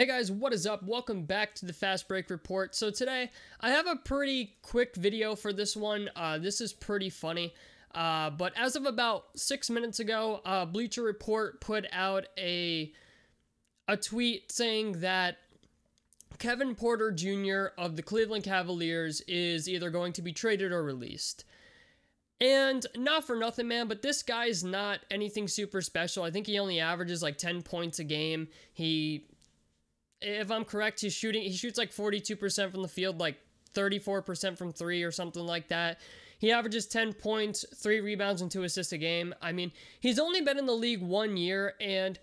Hey guys, what is up? Welcome back to the Fast Break Report. So today, I have a pretty quick video for this one. This is pretty funny. But as of about 6 minutes ago, Bleacher Report put out a tweet saying that Kevin Porter Jr. of the Cleveland Cavaliers is either going to be traded or released. And not for nothing, man, but this guy's not anything super special. I think he only averages like 10 points a game. If I'm correct, he shoots like 42% from the field, like 34% from three or something like that. He averages 10 points, 3 rebounds, and 2 assists a game. I mean, he's only been in the league 1 year, and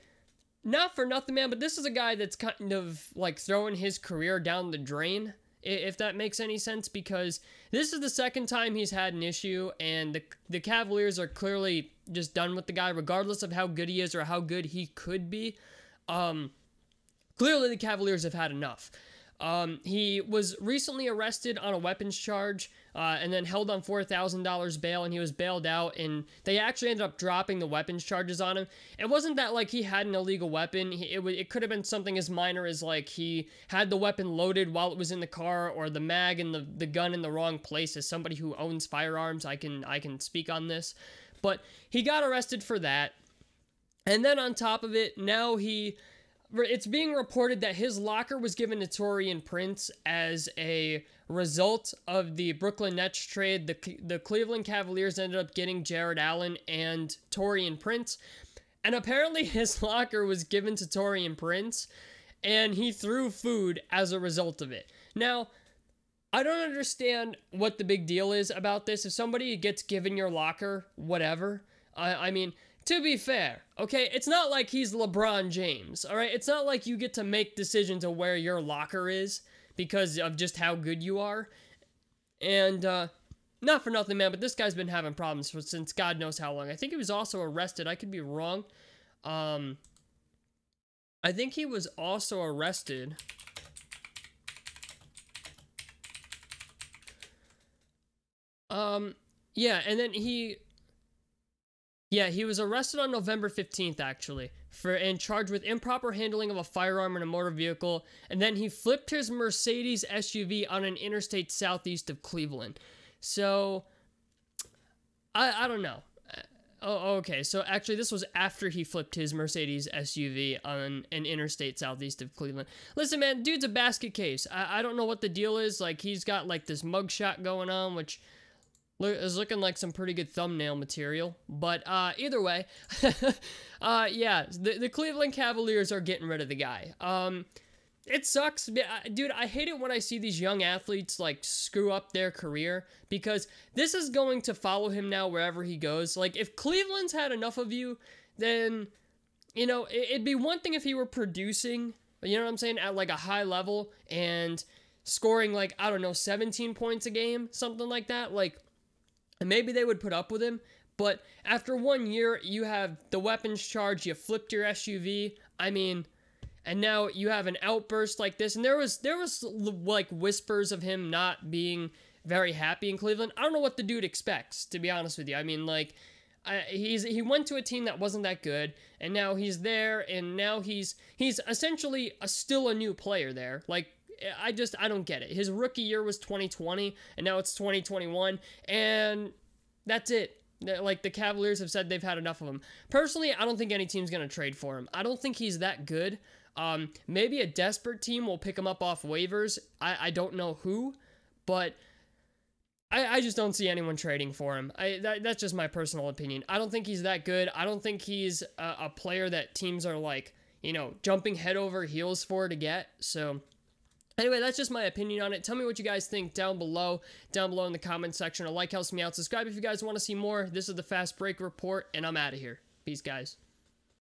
not for nothing, man, but this is a guy that's kind of like throwing his career down the drain, if that makes any sense, because this is the second time he's had an issue, and the Cavaliers are clearly just done with the guy, regardless of how good he is or how good he could be. Clearly, the Cavaliers have had enough. He was recently arrested on a weapons charge and then held on $4,000 bail, and he was bailed out, and they actually ended up dropping the weapons charges on him. It wasn't that, like, he had an illegal weapon. It could have been something as minor as, like, he had the weapon loaded while it was in the car, or the mag and the gun in the wrong place. As somebody who owns firearms, I can speak on this. But he got arrested for that. And then on top of it, now it's being reported that his locker was given to Taurean Prince as a result of the Brooklyn Nets trade. The Cleveland Cavaliers ended up getting Jared Allen and Taurean Prince, and apparently his locker was given to Taurean Prince, and he threw food as a result of it. Now, I don't understand what the big deal is about this. If somebody gets given your locker, whatever. I mean, to be fair, okay, it's not like he's LeBron James, all right? It's not like you get to make decisions of where your locker is because of just how good you are. And not for nothing, man, but this guy's been having problems since God knows how long. I think he was also arrested. I could be wrong. I think he was also arrested. Yeah, and then he was arrested on November 15th, actually, and charged with improper handling of a firearm in a motor vehicle, and then he flipped his Mercedes SUV on an interstate southeast of Cleveland. So, I don't know. Oh, okay, so actually this was after he flipped his Mercedes SUV on an interstate southeast of Cleveland. Listen, man, dude's a basket case. I don't know what the deal is. Like, he's got, like, this mugshot going on, which is looking like some pretty good thumbnail material, but either way, yeah, the Cleveland Cavaliers are getting rid of the guy. It sucks, dude. I hate it when I see these young athletes, like, screw up their career, because this is going to follow him now wherever he goes. Like, if Cleveland's had enough of you, then, you know, it'd be one thing if he were producing, you know what I'm saying, at, like, a high level and scoring, like, I don't know, 17 points a game, something like that, like, and maybe they would put up with him, but after 1 year, you have the weapons charge, you flipped your SUV, I mean, and now you have an outburst like this, and there was like whispers of him not being very happy in Cleveland. I don't know what the dude expects, to be honest with you. I mean, like, he went to a team that wasn't that good, and now he's there, and now he's essentially still a new player there, like, I don't get it. His rookie year was 2020, and now it's 2021, and that's it. Like, the Cavaliers have said they've had enough of him. Personally, I don't think any team's going to trade for him. I don't think he's that good. Maybe a desperate team will pick him up off waivers. I don't know who, but I just don't see anyone trading for him. That's just my personal opinion. I don't think he's that good. I don't think he's a player that teams are, like, you know, jumping head over heels for to get, so anyway, that's just my opinion on it. Tell me what you guys think down below in the comment section. A like helps me out. Subscribe if you guys want to see more. This is the Fast Break Report, and I'm out of here. Peace, guys.